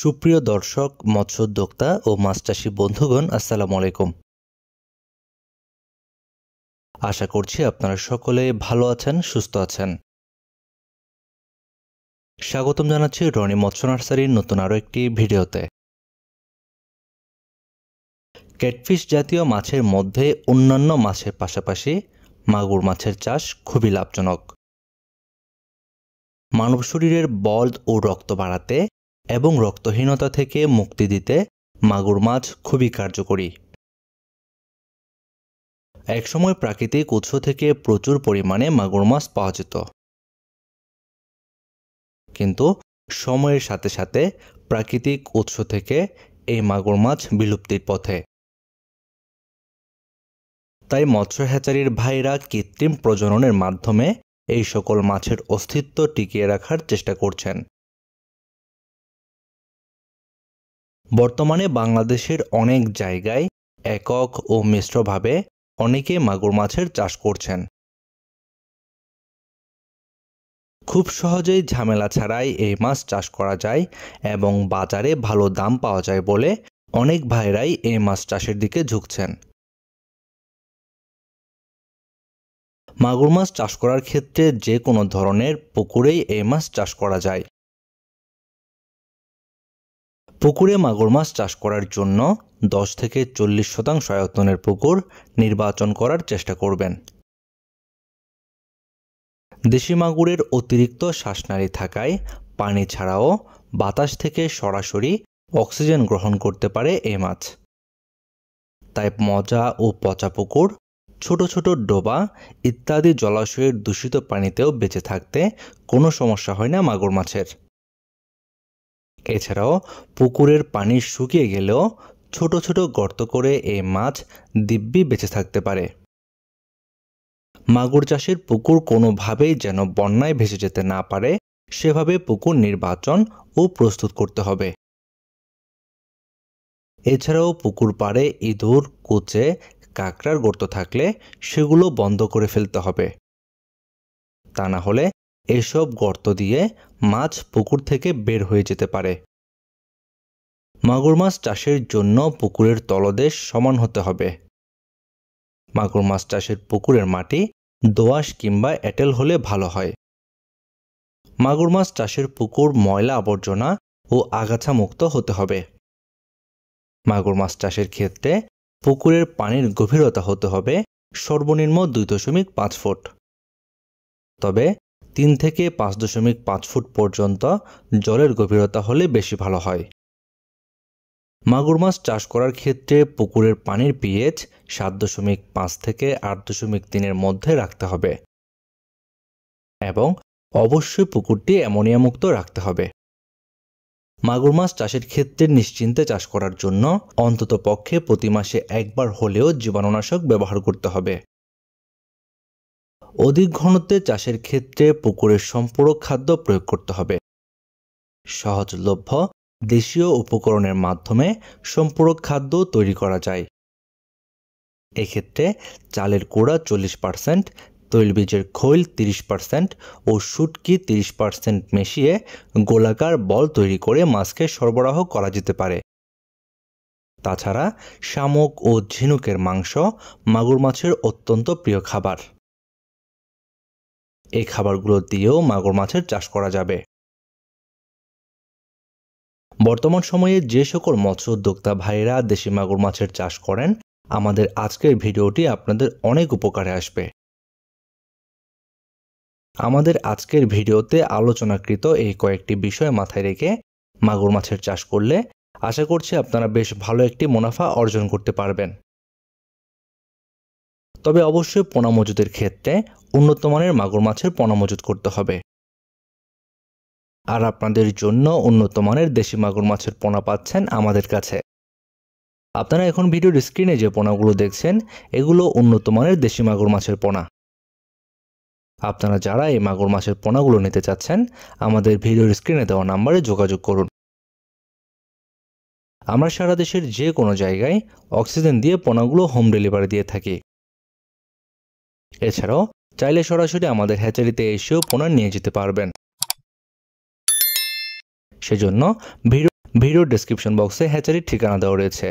সুপ্রিয় দর্শক, মৎস্যোদ্যোক্তা ও মাছ চাষী বন্ধুগণ, আসসালামু আলাইকুম। আশা করছি আপনারা সকলে ভালো আছেন, সুস্থ আছেন। স্বাগতম জানাচ্ছি রনি মৎস্য নার্সারির নতুন আরও একটি ভিডিওতে। ক্যাটফিশ জাতীয় মাছের মধ্যে অন্যান্য মাছের পাশাপাশি মাগুর মাছের চাষ খুবই লাভজনক। মানব শরীরের বল ও রক্ত বাড়াতে এবং রক্তহীনতা থেকে মুক্তি দিতে মাগুর মাছ খুবই কার্যকরী। একসময় প্রাকৃতিক উৎস থেকে প্রচুর পরিমাণে মাগুর মাছ পাওয়া যেত, কিন্তু সময়ের সাথে সাথে প্রাকৃতিক উৎস থেকে এই মাগুর মাছ বিলুপ্তির পথে। তাই মৎস্য হ্যাচারির ভাইরা কৃত্রিম প্রজননের মাধ্যমে এই সকল মাছের অস্তিত্ব টিকিয়ে রাখার চেষ্টা করছেন। বর্তমানে বাংলাদেশের অনেক জায়গায় একক ও মিশ্রভাবে অনেকে মাগুর মাছের চাষ করছেন। খুব সহজেই ঝামেলা ছাড়াই এই মাছ চাষ করা যায় এবং বাজারে ভালো দাম পাওয়া যায় বলে অনেক ভাইরাই এই মাছ চাষের দিকে ঝুঁকছেন। মাগুর মাছ চাষ করার ক্ষেত্রে যে কোনো ধরনের পুকুরেই এই মাছ চাষ করা যায়। পুকুরে মাগুর মাছ চাষ করার জন্য 10 থেকে 40% আয়তনের পুকুর নির্বাচন করার চেষ্টা করবেন। দেশি মাগুরের অতিরিক্ত শ্বাসনালী থাকায় পানি ছাড়াও বাতাস থেকে সরাসরি অক্সিজেন গ্রহণ করতে পারে এই মাছ। তাই মজা ও পচা পুকুর, ছোট ছোট ডোবা ইত্যাদি জলাশয়ের দূষিত পানিতেও বেঁচে থাকতে কোনো সমস্যা হয় না মাগুর মাছের। এছাড়াও পুকুরের পানি শুকিয়ে গেলেও ছোট ছোট গর্ত করে এই মাছ দিব্যি বেঁচে থাকতে পারে। মাগুর চাষের পুকুর কোনোভাবেই যেন বন্যায় ভেসে যেতে না পারে, সেভাবে পুকুর নির্বাচন ও প্রস্তুত করতে হবে। এছাড়াও পুকুর পাড়ে ইঁদুর, কুচে, কাঁকড়ার গর্ত থাকলে সেগুলো বন্ধ করে ফেলতে হবে। তা না হলে এসব গর্ত দিয়ে মাছ পুকুর থেকে বের হয়ে যেতে পারে। মাগুর মাছ চাষের জন্য পুকুরের তলদেশ সমান হতে হবে। মাগুর মাছ চাষের পুকুরের মাটি দোআঁশ কিংবা এঁটেল হলে ভালো হয়। মাগুর মাছ চাষের পুকুর ময়লা আবর্জনা ও আগাছা মুক্ত হতে হবে। মাগুর মাছ চাষের ক্ষেত্রে পুকুরের পানির গভীরতা হতে হবে সর্বনিম্ন 2.5 ফুট। তবে 3 থেকে 5.5 ফুট পর্যন্ত জলের গভীরতা হলে বেশি ভালো হয়। মাগুর মাছ চাষ করার ক্ষেত্রে পুকুরের পানির পিএইচ 7.5 থেকে 8.3 মধ্যে রাখতে হবে এবং অবশ্যই পুকুরটি অ্যামোনিয়া মুক্ত রাখতে হবে। মাগুর মাছ চাষের ক্ষেত্রে নিশ্চিন্তে চাষ করার জন্য অন্তত পক্ষে প্রতি মাসে একবার হলেও জীবাণুনাশক ব্যবহার করতে হবে। অধিক ঘনত্বে চাষের ক্ষেত্রে পুকুরের সম্পূরক খাদ্য প্রয়োগ করতে হবে। সহজলভ্য দেশীয় উপকরণের মাধ্যমে সম্পূরক খাদ্য তৈরি করা যায়। এক্ষেত্রে চালের গুঁড়া 40%, তৈলবীজের খৈল 30% ও শুটকি 30% মিশিয়ে গোলাকার বল তৈরি করে মাছকে সরবরাহ করা যেতে পারে। তাছাড়া শামুক ও ঝিনুকের মাংস মাগুর মাছের অত্যন্ত প্রিয় খাবার। এই খাবারগুলো দিয়েও মাগুর মাছের চাষ করা যাবে। বর্তমান সময়ে যে সকল মৎস্য উদ্যোক্তা ভাইরা দেশি মাগুর মাছের চাষ করেন, আমাদের আজকের ভিডিওটি আপনাদের অনেক উপকারে আসবে। আমাদের আজকের ভিডিওতে আলোচনাকৃত এই কয়েকটি বিষয় মাথায় রেখে মাগুর মাছের চাষ করলে আশা করছি আপনারা বেশ ভালো একটি মুনাফা অর্জন করতে পারবেন। তবে অবশ্যই পোনা মজুদের ক্ষেত্রে উন্নত মানের মাগুর মাছের পোনা মজুদ করতে হবে। আর আপনাদের জন্য উন্নত মানের দেশি মাগুর মাছের পোনা পাচ্ছেন আমাদের কাছে। আপনারা এখন ভিডিওর স্ক্রিনে যে পোনাগুলো দেখছেন, এগুলো উন্নত মানের দেশি মাগুর মাছের পোনা। আপনারা যারা এই মাগুর মাছের পোনাগুলো নিতে চাচ্ছেন, আমাদের ভিডিওর স্ক্রিনে দেওয়া নাম্বারে যোগাযোগ করুন। আমরা সারা দেশের যে কোনো জায়গায় অক্সিজেন দিয়ে পোনাগুলো হোম ডেলিভারি দিয়ে থাকি। এছাড়াও চাইলে সরাসরি আমাদের হ্যাচারিতে এসেও পোনা নিয়ে যেতে পারবেন। সেজন্য ভিডিও ভিডিও ডেসক্রিপশন বক্সে হ্যাচারির ঠিকানা দেওয়া রয়েছে।